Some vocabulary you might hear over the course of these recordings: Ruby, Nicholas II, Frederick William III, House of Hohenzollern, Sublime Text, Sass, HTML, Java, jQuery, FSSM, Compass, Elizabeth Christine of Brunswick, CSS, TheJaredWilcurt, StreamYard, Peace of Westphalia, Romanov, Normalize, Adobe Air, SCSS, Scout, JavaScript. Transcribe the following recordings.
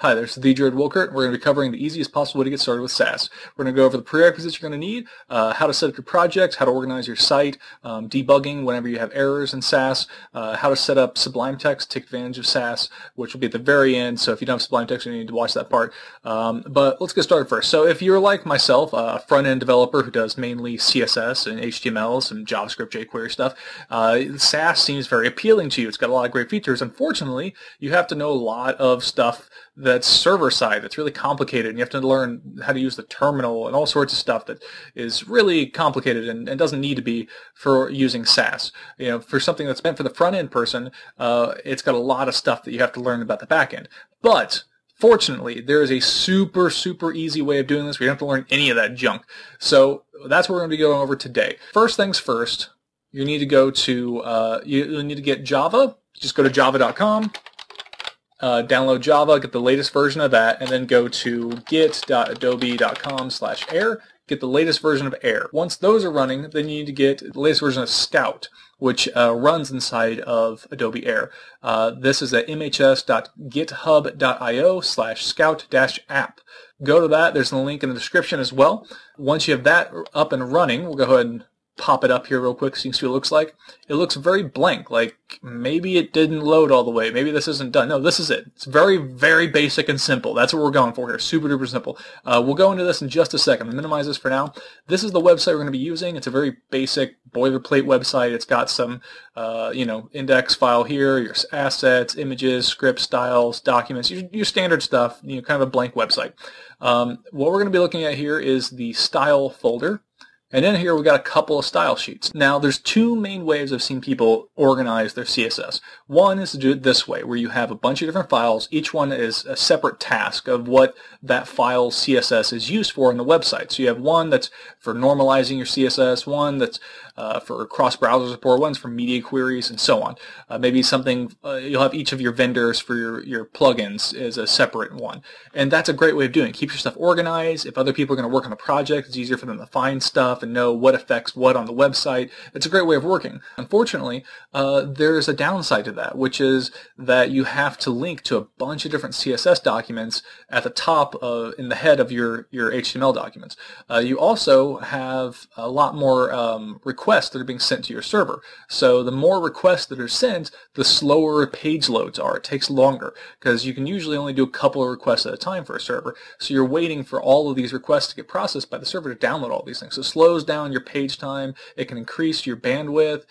Hi, there's TheJaredWilcurt. We're going to be covering the easiest possible way to get started with Sass. We're going to go over the prerequisites you're going to need, how to set up your projects, how to organize your site, debugging whenever you have errors in Sass, how to set up Sublime Text, take advantage of Sass, which will be at the very end, so if you don't have Sublime Text, you need to watch that part. But let's get started first. So if you're like myself, a front-end developer who does mainly CSS and HTML, some JavaScript, jQuery stuff, Sass seems very appealing to you. It's got a lot of great features. Unfortunately, you have to know a lot of stuff that's server-side, that's really complicated, and you have to learn how to use the terminal and all sorts of stuff that is really complicated and doesn't need to be for using Sass. You know, for something that's meant for the front-end person, it's got a lot of stuff that you have to learn about the back-end. But fortunately, there is a super, super easy way of doing this where you don't have to learn any of that junk. So that's what we're going to be going over today. First things first, you need to go to, you need to get Java. Just go to java.com. Download Java, get the latest version of that, and then go to git.adobe.com/air, get the latest version of Air. Once those are running, then you need to get the latest version of Scout, which runs inside of Adobe Air. This is at mhs.github.io/scout-app. Go to that. There's a link in the description as well. Once you have that up and running, we'll go ahead and pop it up here real quick so you can see what it looks like. It looks very blank, like maybe it didn't load all the way. Maybe this isn't done. No, this is it. It's very, very basic and simple. That's what we're going for here. Super duper simple. We'll go into this in just a second. I'll minimize this for now. This is the website we're going to be using. It's a very basic boilerplate website. It's got some, you know, index file here, your assets, images, script styles, documents, your standard stuff, you know, kind of a blank website. What we're going to be looking at here is the style folder. And then here we've got a couple of style sheets. Now there's two main ways I've seen people organize their CSS. One is to do it this way, where you have a bunch of different files. Each one is a separate task of what that file's CSS is used for in the website. So you have one that's for normalizing your CSS, one that's for cross-browser support, one's for media queries, and so on. Maybe something, you'll have each of your vendors for your plugins is a separate one. And that's a great way of doing it. Keep your stuff organized. If other people are going to work on a project, it's easier for them to find stuff and know what affects what on the website. It's a great way of working. Unfortunately, there's a downside to that, which is that you have to link to a bunch of different CSS documents at the top in the head of your HTML documents. You also have a lot more requests that are being sent to your server. So the more requests that are sent, the slower page loads are. It takes longer because you can usually only do a couple of requests at a time for a server. So you're waiting for all of these requests to get processed by the server to download all these things. So slow down your page time, it can increase your bandwidth,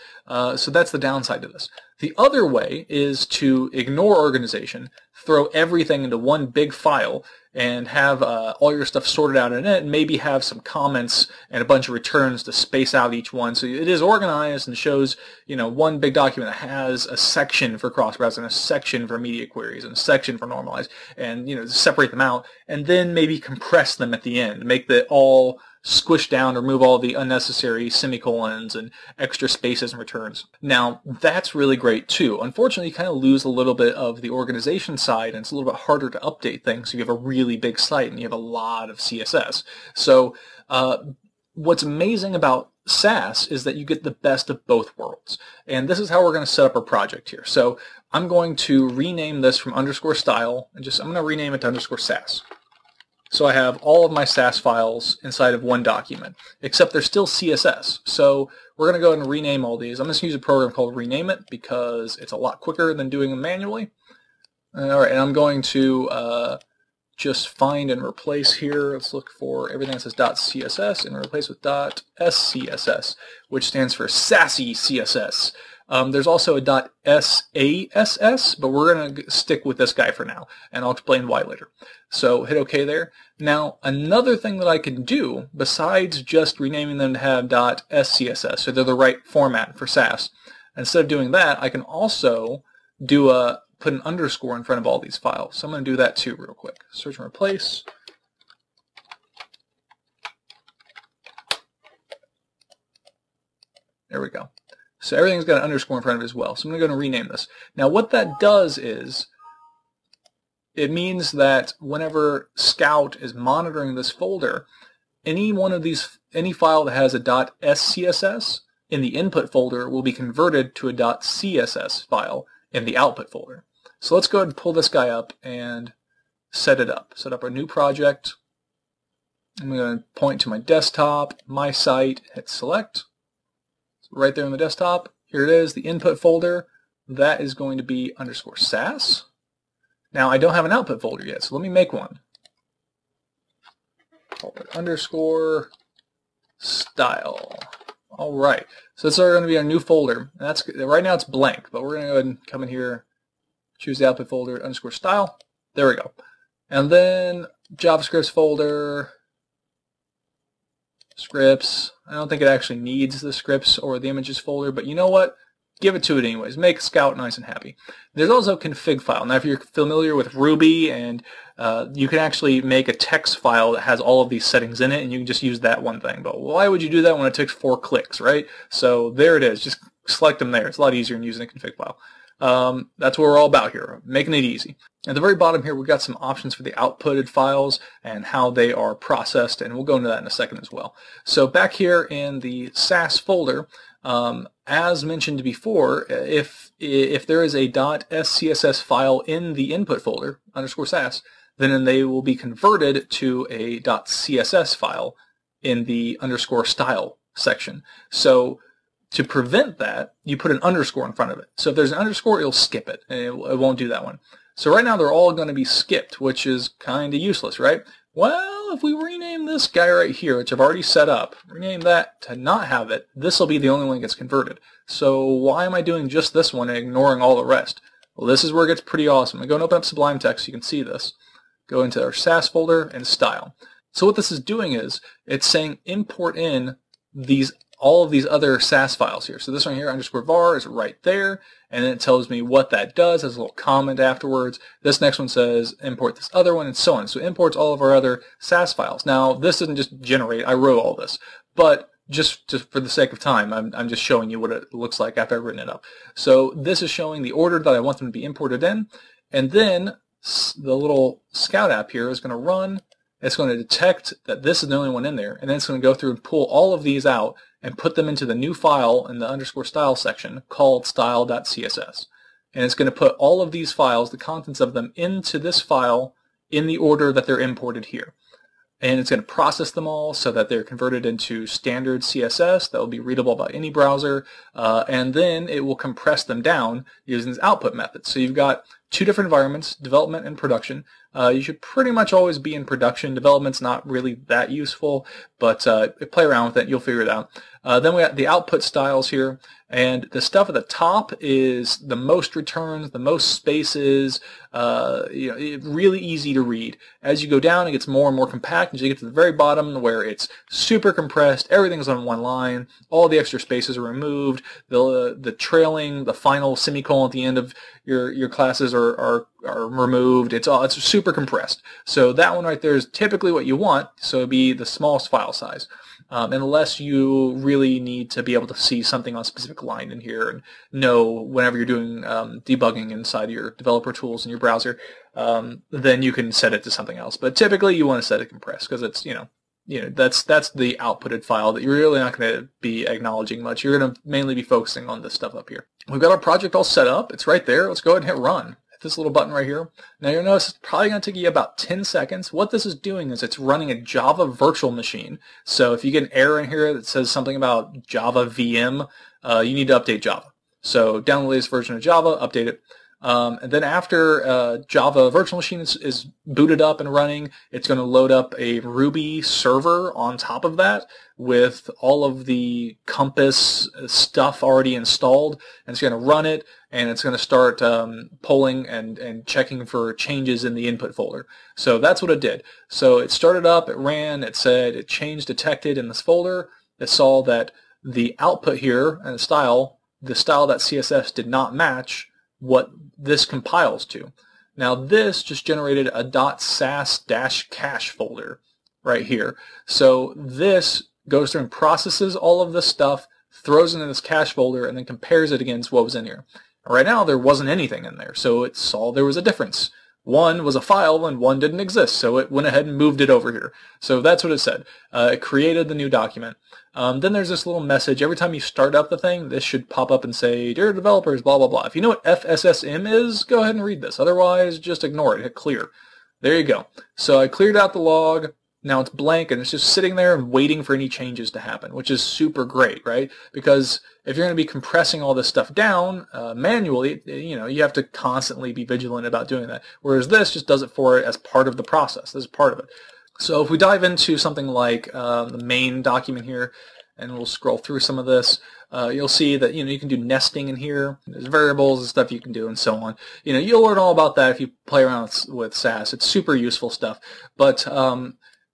so that's the downside to this. The other way is to ignore organization, throw everything into one big file, and have all your stuff sorted out in it, and maybe have some comments and a bunch of returns to space out each one. So it is organized and shows, you know, one big document that has a section for cross-browser and a section for media queries and a section for normalize, and, you know, separate them out, and then maybe compress them at the end, make the all squish down, remove all the unnecessary semicolons and extra spaces and returns. Now, that's really great too. Unfortunately, you kind of lose a little bit of the organization side, and it's a little bit harder to update things. So you have a really big site and you have a lot of CSS. So what's amazing about Sass is that you get the best of both worlds. And this is how we're going to set up our project here. So I'm going to rename this from underscore style, and just I'm going to rename it to underscore Sass. So I have all of my Sass files inside of one document, except they're still CSS. So we're going to go ahead and rename all these. I'm just going to use a program called Rename It because it's a lot quicker than doing them manually. All right, and I'm going to just find and replace here. Let's look for everything that says .css and replace with .scss, which stands for Sassy CSS. There's also a .sasss, but we're going to stick with this guy for now, and I'll explain why later. So hit OK there. Now, another thing that I can do, besides just renaming them to have .scss, so they're the right format for Sass, instead of doing that, I can also do put an underscore in front of all these files. So I'm going to do that too real quick. Search and replace. There we go. So everything's got an underscore in front of it as well. So I'm going to rename this. Now what that does is it means that whenever Scout is monitoring this folder, any one of these, any file that has a .scss in the input folder will be converted to a .css file in the output folder. So let's go ahead and pull this guy up and set it up. Set up a new project. I'm going to point to my desktop, my site, hit select. So right there on the desktop, here it is, the input folder. That is going to be _sass. Now I don't have an output folder yet, so let me make one. I'll put _style. All right, so this is going to be our new folder. And that's right now it's blank, but we're going to go ahead and come in here, choose the output folder _style. There we go. And then JavaScripts folder. Scripts. I don't think it actually needs the scripts or the images folder, but you know what? Give it to it anyways. Make Scout nice and happy. There's also a config file. Now if you're familiar with Ruby, and you can actually make a text file that has all of these settings in it, and you can just use that one thing. But why would you do that when it takes 4 clicks, right? So there it is. Just select them there. It's a lot easier than using a config file. That's what we're all about here, making it easy. At the very bottom here, we've got some options for the outputted files and how they are processed, and we'll go into that in a second as well. So back here in the Sass folder, as mentioned before, if there is a .scss file in the input folder, _sass, then they will be converted to a .css file in the _style section. So to prevent that, you put an _ in front of it. So if there's an _, you'll skip it, and it won't do that one. So right now they're all going to be skipped, which is kind of useless, right? Well, if we rename this guy right here, which I've already set up, rename that to not have it, this will be the only one that gets converted. So why am I doing just this one and ignoring all the rest? Well, this is where it gets pretty awesome. I go and open up Sublime Text, so you can see this. Go into our Sass folder and style. So what this is doing is it's saying import in these all of these other Sass files here. So this one here, _var, is right there, and then it tells me what that does. There's a little comment afterwards. This next one says import this other one, and so on. So it imports all of our other Sass files. Now this doesn't just generate. I wrote all this, but just for the sake of time, I'm just showing you what it looks like after I've written it up. So this is showing the order that I want them to be imported in, and then the little Scout app here is going to run. It's going to detect that this is the only one in there, and then it's going to go through and pull all of these out and put them into the new file in the _style section called style.css. And it's going to put all of these files, the contents of them, into this file in the order that they're imported here. And it's going to process them all so that they're converted into standard CSS that will be readable by any browser, and then it will compress them down using this output method. So you've got two different environments, development and production. You should pretty much always be in production. Development's not really that useful, but play around with it. You'll figure it out. Then we got the output styles here, and the stuff at the top is the most returns, the most spaces. You know, it's really easy to read. As you go down, it gets more and more compact. As you get to the very bottom, where it's super compressed, everything's on one line. All the extra spaces are removed. The trailing, the final semicolon at the end of your classes are removed. It's super compressed. So that one right there is typically what you want, so it'd be the smallest file size, unless you really need to be able to see something on a specific line in here and know whenever you're doing debugging inside your developer tools in your browser, then you can set it to something else. But typically you want to set it compressed because it's, you know that's the outputted file that you're really not going to be acknowledging much. You're going to mainly be focusing on this stuff up here. We've got our project all set up. It's right there. Let's go ahead and hit run. This little button right here. Now you'll notice it's probably going to take you about 10 seconds. What this is doing is it's running a Java virtual machine. So if you get an error in here that says something about Java VM, you need to update Java. So download the latest version of Java, update it. And then after Java virtual machine is booted up and running, it's going to load up a Ruby server on top of that with all of the Compass stuff already installed, and it's going to run it, and it's going to start polling and checking for changes in the input folder. So that's what it did. So it started up, it ran, it said it changed detected in this folder. It saw that the output here and the style.css did not match what this compiles to. Now this just generated a .sass-cache folder right here. So this goes through and processes all of this stuff, throws it in this cache folder, and then compares it against what was in here. Right now there wasn't anything in there, so it saw there was a difference. One was a file and one didn't exist, so it went ahead and moved it over here. So that's what it said. It created the new document. Then there's this little message. Every time you start up the thing, this should pop up and say, "Dear developers, blah, blah, blah." If you know what FSSM is, go ahead and read this. Otherwise, just ignore it. Hit clear. There you go. So I cleared out the log. Now it's blank and it's just sitting there and waiting for any changes to happen, which is super great, right? Because if you're going to be compressing all this stuff down manually, you know, you have to constantly be vigilant about doing that. Whereas this just does it for it as part of the process. This is part of it. So if we dive into something like the main document here, and we'll scroll through some of this, you'll see that, you know, you can do nesting in here. There's variables and stuff you can do and so on. You know, you'll learn all about that if you play around with Sass. It's super useful stuff. But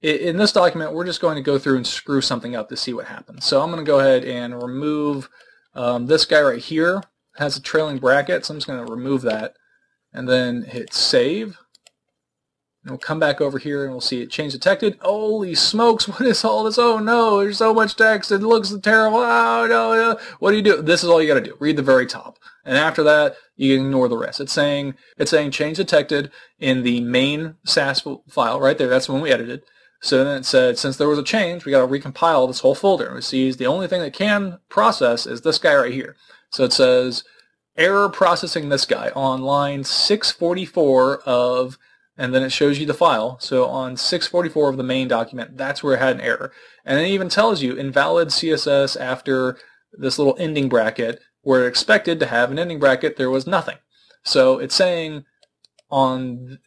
in this document, we're just going to go through and screw something up to see what happens. So I'm going to go ahead and remove this guy right here. It has a trailing bracket, so I'm just going to remove that and then hit save. And we'll come back over here and we'll see it change detected. Holy smokes, what is all this? Oh no, there's so much text, it looks terrible. Oh no, no. What do you do? This is all you gotta do. Read the very top. And after that, you can ignore the rest. It's saying change detected in the main Sass file right there. That's when we edited. So then it said, since there was a change, we gotta recompile this whole folder. And we see the only thing that can process is this guy right here. So it says error processing this guy on line 644 of, and then it shows you the file. So on 644 of the main document, that's where it had an error. And it even tells you invalid CSS after this little ending bracket, where it expected to have an ending bracket, there was nothing. So it's saying in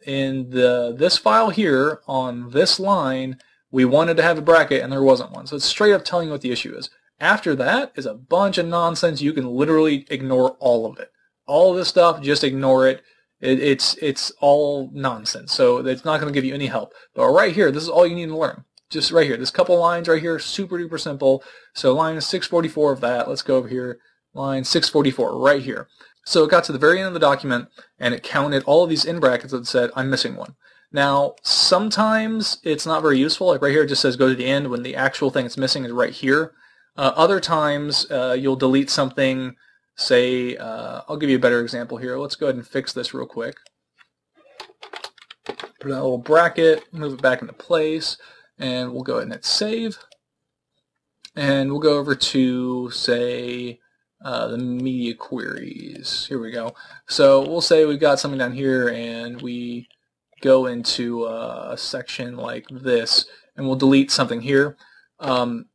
this file here, on this line, we wanted to have a bracket and there wasn't one. So it's straight up telling you what the issue is. After that is a bunch of nonsense. You can literally ignore all of it. All of this stuff, just ignore it. It's all nonsense, so it's not going to give you any help. But right here, this is all you need to learn. Just right here, this couple lines right here, super duper simple. So line 644 of that, let's go over here, line 644 right here. So it got to the very end of the document, and it counted all of these in brackets and said, I'm missing one. Now, sometimes it's not very useful. Like right here, it just says go to the end when the actual thing that's missing is right here. Other times, you'll delete something. Say, I'll give you a better example here. Let's go ahead and fix this real quick. Put in a little bracket, move it back into place, and we'll go ahead and hit save. And we'll go over to, say, the media queries. Here we go. So we'll say we've got something down here, and we go into a section like this, and we'll delete something here.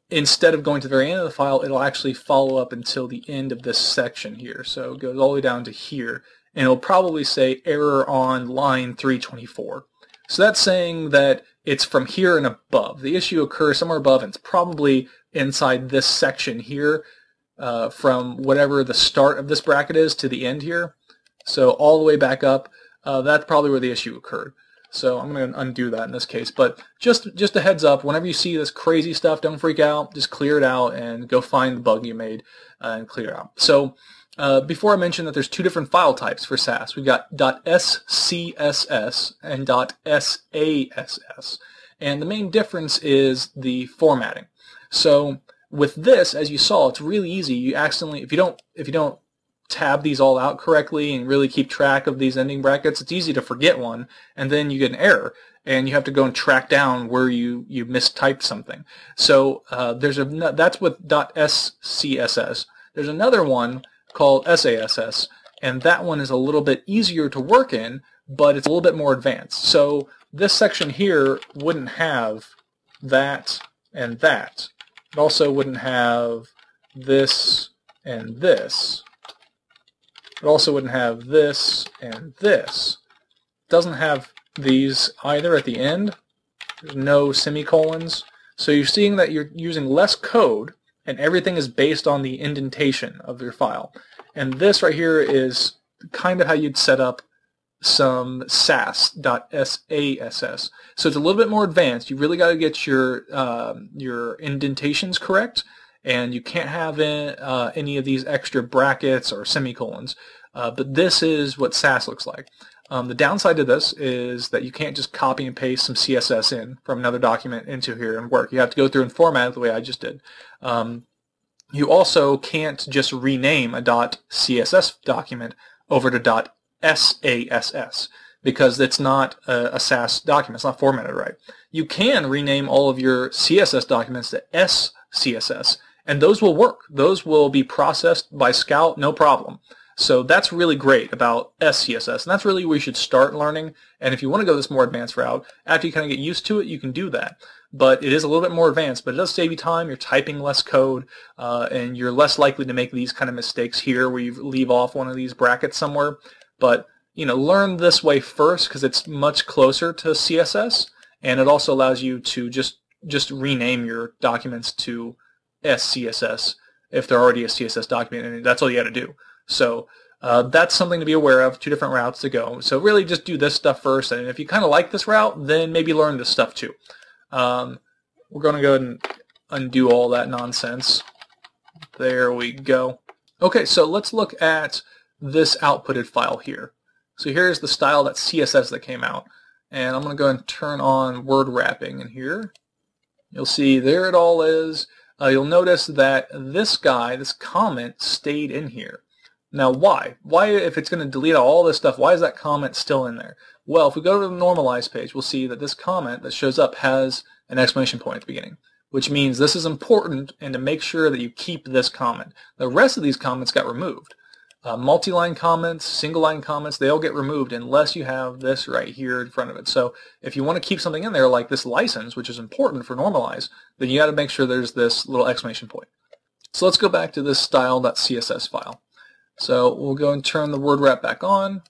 Instead of going to the very end of the file, it'll actually follow up until the end of this section here. So it goes all the way down to here, and it'll probably say error on line 324. So that's saying that it's from here and above. The issue occurs somewhere above, and it's probably inside this section here, from whatever the start of this bracket is to the end here. So all the way back up, that's probably where the issue occurred. So I'm going to undo that in this case, but just a heads up, whenever you see this crazy stuff, don't freak out, just clear it out and go find the bug you made and clear it out. So before I mentioned that there's two different file types for Sass. We've got .scss and .sass, and the main difference is the formatting. So with this, as you saw, it's really easy. You accidentally, if you don't tab these all out correctly and really keep track of these ending brackets, it's easy to forget one, and then you get an error, and you have to go and track down where you mistyped something. So that's with .scss. There's another one called SASS, and that one is a little bit easier to work in, but it's a little bit more advanced. So this section here wouldn't have that and that. It also wouldn't have this and this. It also wouldn't have this and this. It doesn't have these either at the end. There's no semicolons. So you're seeing that you're using less code, and everything is based on the indentation of your file. And this right here is kind of how you'd set up some sass.sass. So it's a little bit more advanced. You really got to get your indentations correct. And you can't have any of these extra brackets or semicolons. But this is what Sass looks like. The downside to this is that you can't just copy and paste some CSS in from another document into here and work. You have to go through and format it the way I just did. You also can't just rename a .css document over to .sass, because it's not a Sass document. It's not formatted right. You can rename all of your CSS documents to SCSS. And those will work. Those will be processed by Scout, no problem. So that's really great about SCSS, and that's really where you should start learning. And if you want to go this more advanced route, after you kind of get used to it, you can do that. But it is a little bit more advanced, but it does save you time. You're typing less code, and you're less likely to make these kind of mistakes here where you leave off one of these brackets somewhere. But you know, learn this way first because it's much closer to CSS, and it also allows you to just rename your documents to SCSS if they're already a CSS document, and that's all you got to do. So that's something to be aware of, two different routes to go. So really just do this stuff first, and if you kind of like this route, then maybe learn this stuff too. We're going to go ahead and undo all that nonsense. There we go. Okay, so let's look at this outputted file here. So here's the style, that CSS that came out. And I'm going to go ahead and turn on word wrapping in here. You'll see there it all is. You'll notice that this guy, this comment, stayed in here. Now why? Why, if it's going to delete all this stuff, why is that comment still in there? Well, if we go to the Normalize page, we'll see that this comment that shows up has an exclamation point at the beginning, which means this is important and to make sure that you keep this comment. The rest of these comments got removed. Multi-line comments, single-line comments, they all get removed unless you have this right here in front of it. So if you want to keep something in there like this license, which is important for Normalize, then you got to make sure there's this little exclamation point. So let's go back to this style.css file. So we'll go and turn the word wrap back on.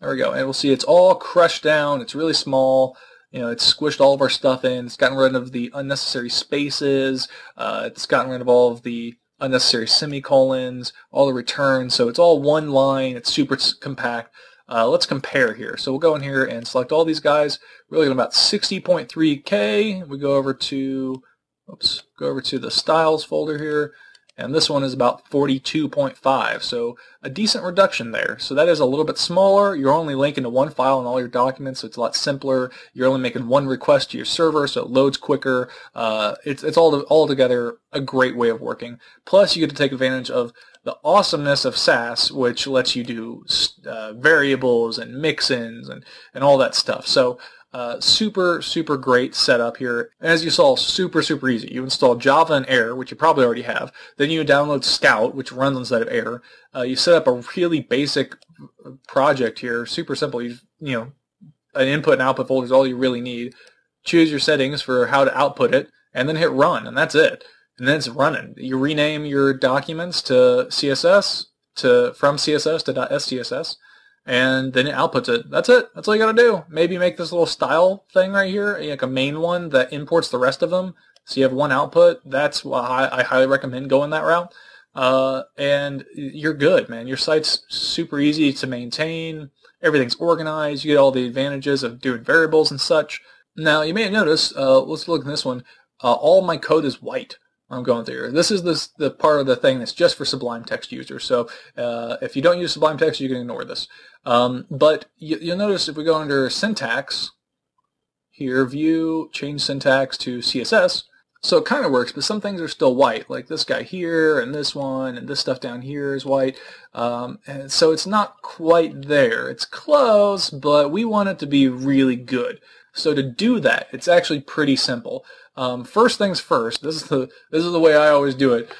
There we go. And we'll see it's all crushed down. It's really small. You know, it's squished all of our stuff in. It's gotten rid of the unnecessary spaces. It's gotten rid of all of the unnecessary semicolons, all the returns. So it's all one line. It's super compact. Let's compare here. So we'll go in here and select all these guys. We're looking at about 60.3K. We go over to, oops, go over to the styles folder here. And this one is about 42.5, so a decent reduction there. So that is a little bit smaller. You're only linking to one file in all your documents, so it's a lot simpler. You're only making one request to your server, so it loads quicker. It's all together a great way of working. Plus, you get to take advantage of the awesomeness of Sass, which lets you do variables and mixins and all that stuff. So super great setup here. As you saw, super easy. You install Java and Air, which you probably already have. Then you download Scout, which runs inside of Air. You set up a really basic project here, super simple. You know, an input and output folder is all you really need. Choose your settings for how to output it, and then hit run, and that's it. And then it's running. You rename your documents to CSS, from CSS to .scss. And then it outputs it. That's it. That's all you got to do. Maybe make this little style thing right here, like a main one that imports the rest of them. So you have one output. That's why I highly recommend going that route. And you're good, man. Your site's super easy to maintain. Everything's organized. You get all the advantages of doing variables and such. Now, you may have noticed, let's look at this one. All my code is white. I'm going through here. This is the part of the thing that's just for Sublime Text users. So if you don't use Sublime Text, you can ignore this. But you'll notice if we go under syntax, here, view, change syntax to CSS. So it kind of works, but some things are still white, like this guy here and this one and this stuff down here is white. And so it's not quite there. It's close, but we want it to be really good. So to do that, it's actually pretty simple. First things first, this is the way I always do it.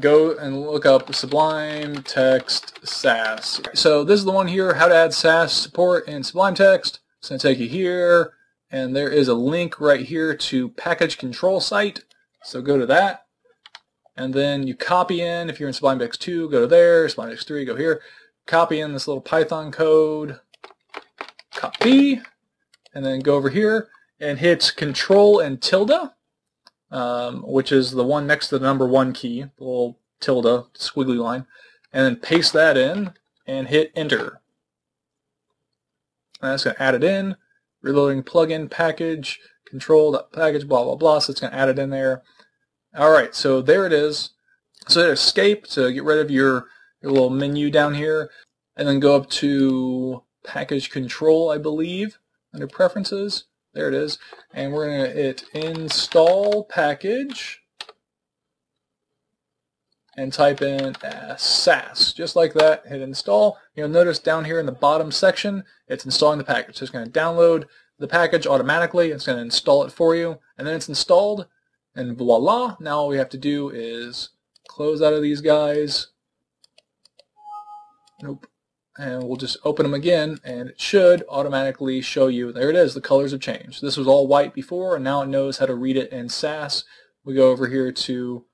Go and look up Sublime Text Sass. So this is the one here, how to add Sass support in Sublime Text. It's going to take you here, and there is a link right here to package control site. So go to that, and then you copy in. If you're in Sublime Text 2, go to there. Sublime Text 3, go here. Copy in this little Python code. Copy. And then go over here and hit Control and tilde, which is the one next to the number 1 key, the little tilde, squiggly line, and then paste that in and hit Enter. And that's going to add it in, reloading plugin package, control.package, blah, blah, blah, so it's going to add it in there. All right, so there it is. So hit Escape to get rid of your little menu down here, and then go up to Package Control, I believe. Under Preferences, there it is, and we're going to hit Install Package, and type in Sass, just like that, hit Install. You'll notice down here in the bottom section, it's installing the package. So it's going to download the package automatically, it's going to install it for you, and then it's installed, and voila, now all we have to do is close out of these guys, Nope. And we'll just open them again, and it should automatically show you, there it is, the colors have changed. This was all white before, and now it knows how to read it in Sass. We go over here to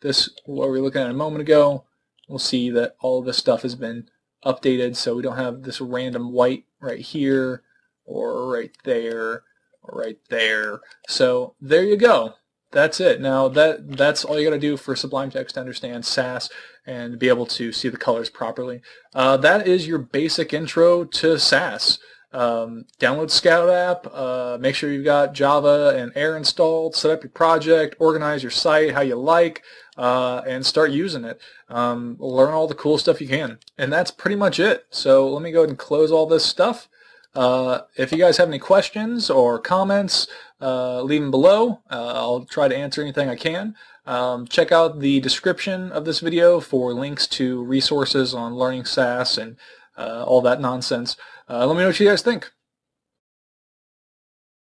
this, what we were looking at a moment ago. We'll see that all of this stuff has been updated, so we don't have this random white right here, or right there, or right there. So there you go. That's it. Now that's all you got to do for Sublime Text to understand Sass and be able to see the colors properly. That is your basic intro to Sass. Download Scout app, make sure you've got Java and Air installed, set up your project, organize your site how you like, and start using it. Learn all the cool stuff you can. And that's pretty much it. So let me go ahead and close all this stuff. If you guys have any questions or comments, leave them below. I'll try to answer anything I can. Check out the description of this video for links to resources on learning Sass and all that nonsense. Let me know what you guys think.